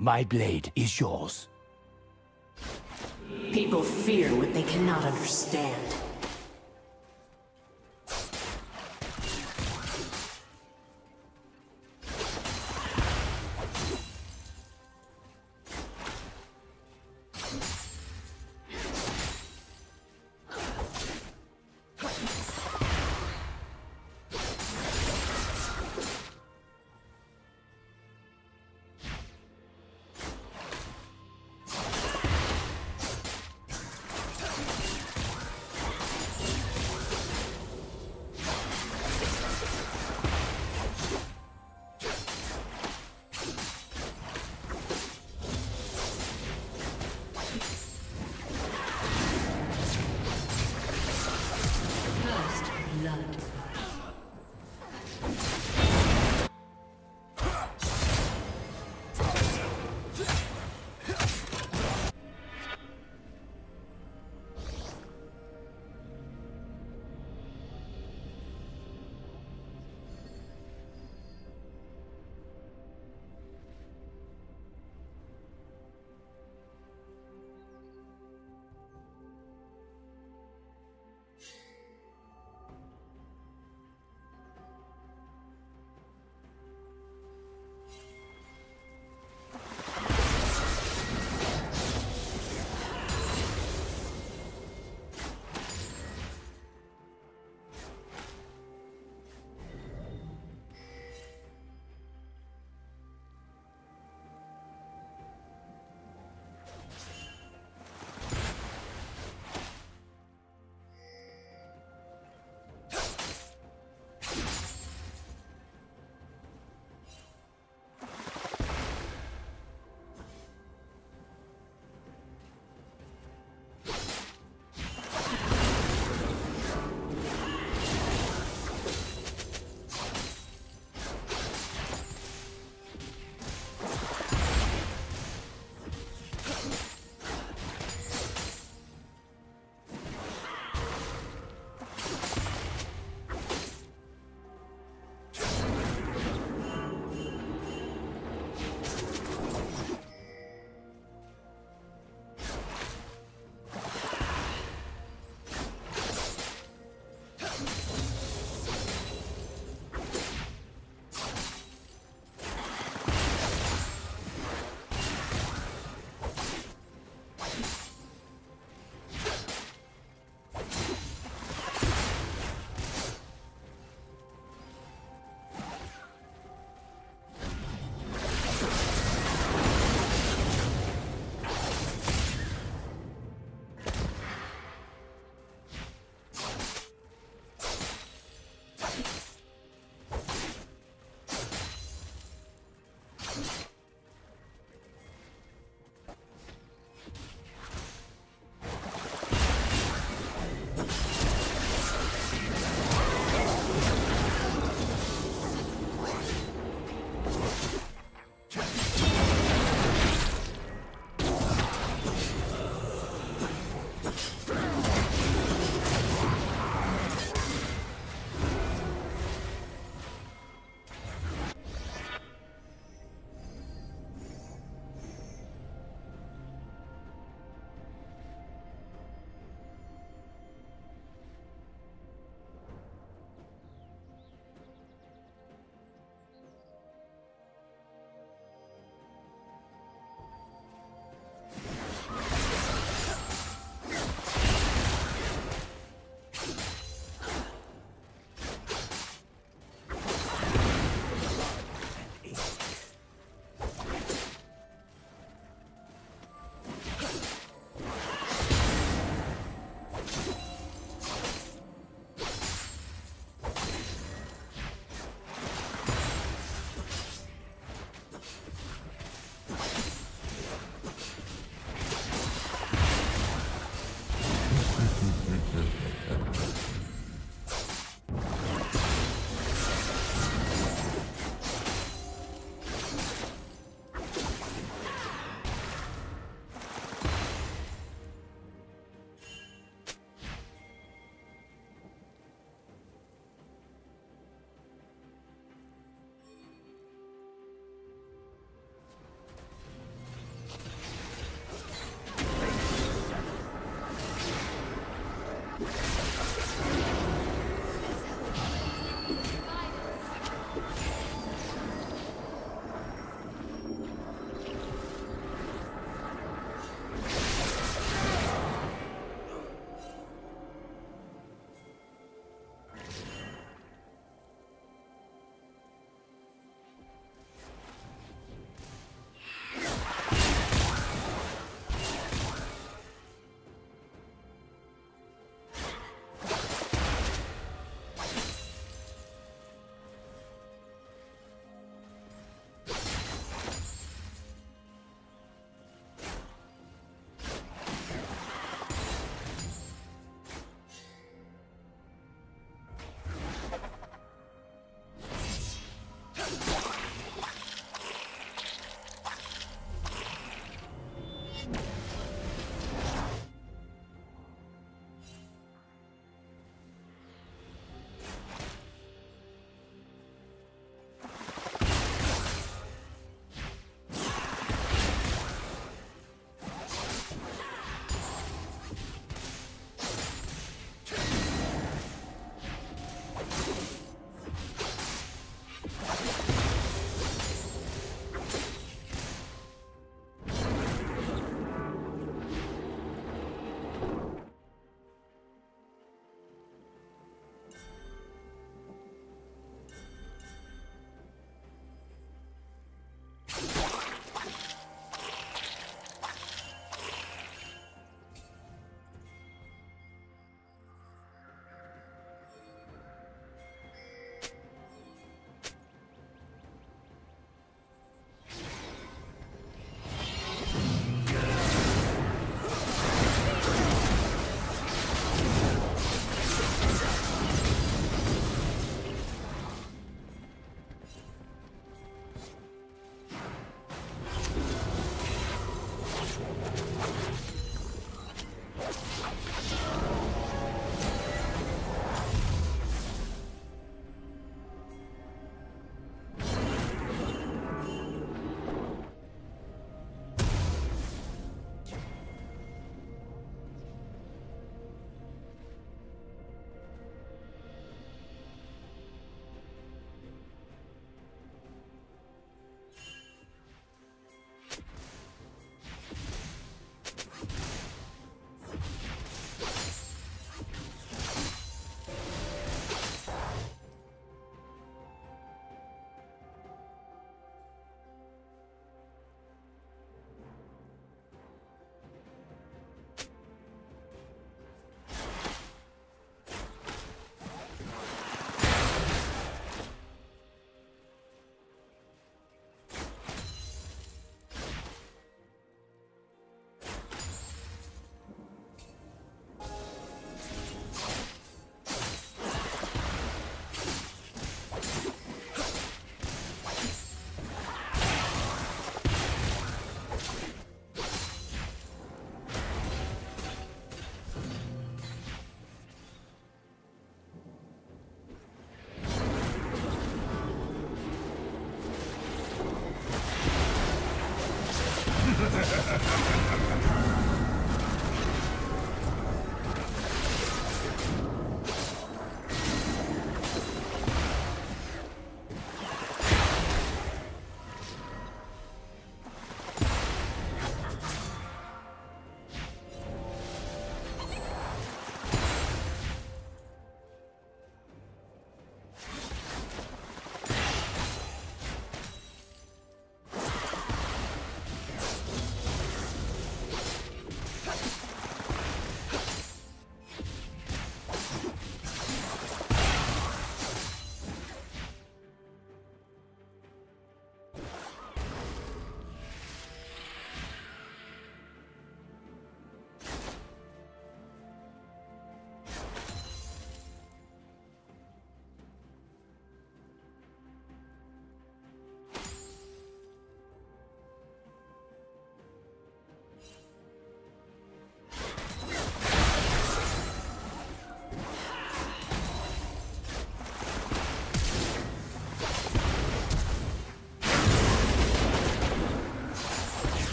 My blade is yours. People fear what they cannot understand.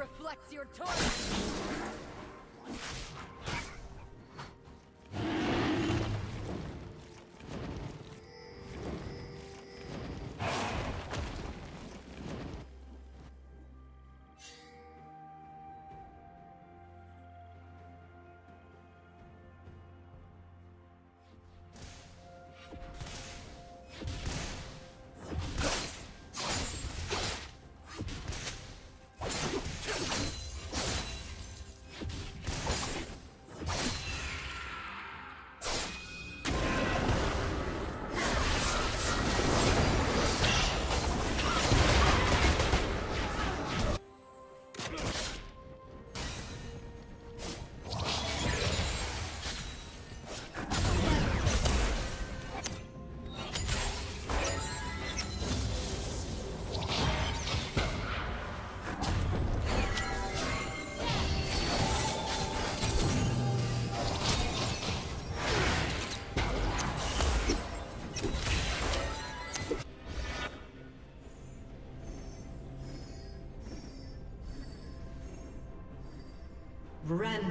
Reflects your torment.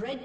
Red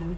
Blue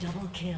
Double kill.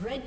Red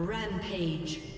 Rampage.